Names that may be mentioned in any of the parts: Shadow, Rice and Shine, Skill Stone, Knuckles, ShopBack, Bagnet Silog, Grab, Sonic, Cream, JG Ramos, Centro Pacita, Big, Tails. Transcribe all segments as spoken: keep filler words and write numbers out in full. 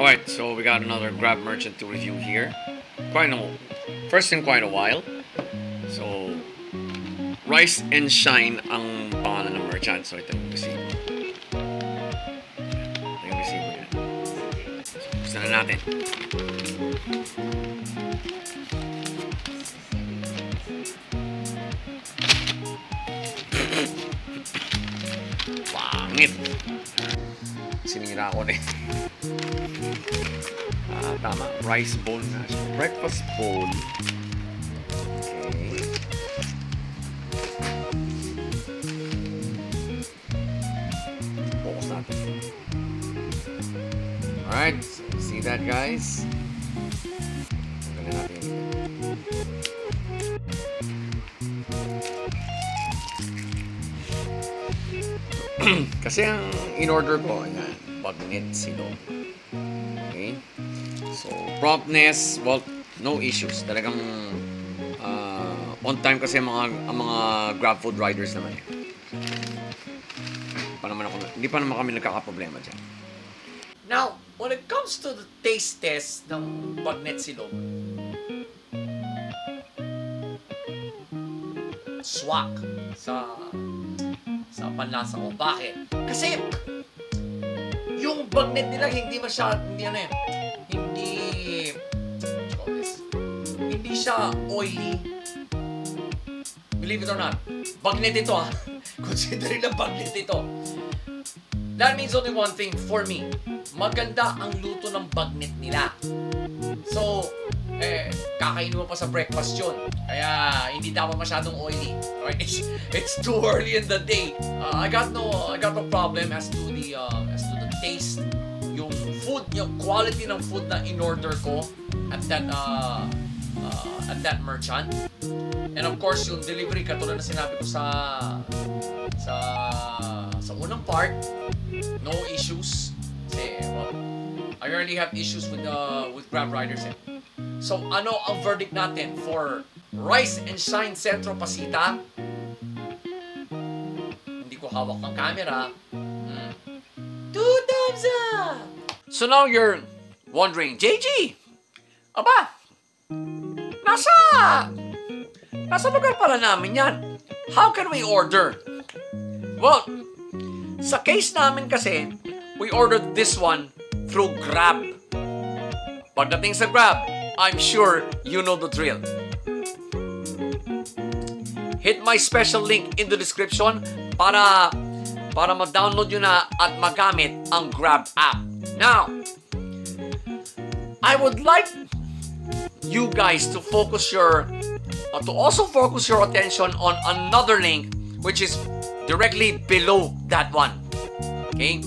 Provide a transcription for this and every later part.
Alright, so we got another Grab merchant to review here. Quite a, first in quite a while. So, Rice and Shine ang pangalan ng merchant. So, ito yung receive. Ito yung receive mo yan. So, gusto na natin. Pangit! Sinira ko na eh. Ah, tama. Rice bowl na. So, breakfast bowl. Okay. Focus natin. Alright. So, see that, guys? Pagkain natin. Kasi ang in-order ko, ayan, Bagnet Silog. Okay? So, promptness, well, no issues. Talagang uh, on time kasi ang mga, ang mga Grab food riders naman. Pa naman ako, hindi pa naman kami nagkakaproblema dyan. Now, when it comes to the taste test ng Bagnet Silog, swak sa sa panlasa ko. Bakit? Kasi yung bagnet nila hindi masyadong hindi ano yan, hindi hindi siya oily. Believe it or not, bagnet ito ha. Consider na bagnet ito. That means only one thing for me. Maganda ang luto ng bagnet nila. So, eh, kakainin mo pa sa breakfast yun. Kaya, hindi dapat masyadong oily. Alright? It's, it's too early in the day. Uh, I got no I got no problem as to the uh, as to the taste. Yung food, yung quality ng food na in-order ko at that uh, uh, at that merchant. And of course, yung delivery, katulad na sinabi ko sa sa sa unang part, no issues. Kasi, well, I rarely have issues with uh, with Grab riders eh. So, ano ang verdict natin for Rice and Shine Centro Pacita? Hindi ko hawak ng camera. Hmm. Two thumbs up! So now you're wondering, J G! Aba! Nasa! Nasa lugar pala namin yan. How can we order? Well, sa case namin kasi, we ordered this one through Grab. Pagdating sa Grab, I'm sure you know the drill. Hit my special link in the description para para ma-download nyo na at magamit ang Grab app. Now, I would like you guys to focus your uh, to also focus your attention on another link which is directly below that one. Okay?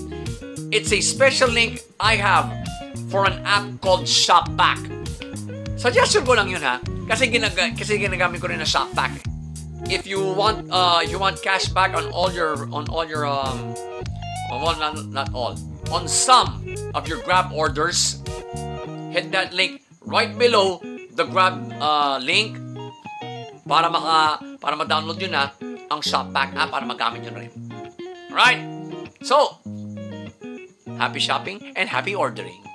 It's a special link I have for an app called ShopBack. Suggestion ko lang yun ha, kasi, ginag- kasi ginagamit ko rin na ShopBack. If you want, uh, if you want cash back on all your, on all your, um, well, not, not all, on some of your Grab orders, hit that link right below the Grab uh, link para maka, para ma-download yun ha, ang ShopBack app para magamit yun rin. Alright? So, happy shopping and happy ordering.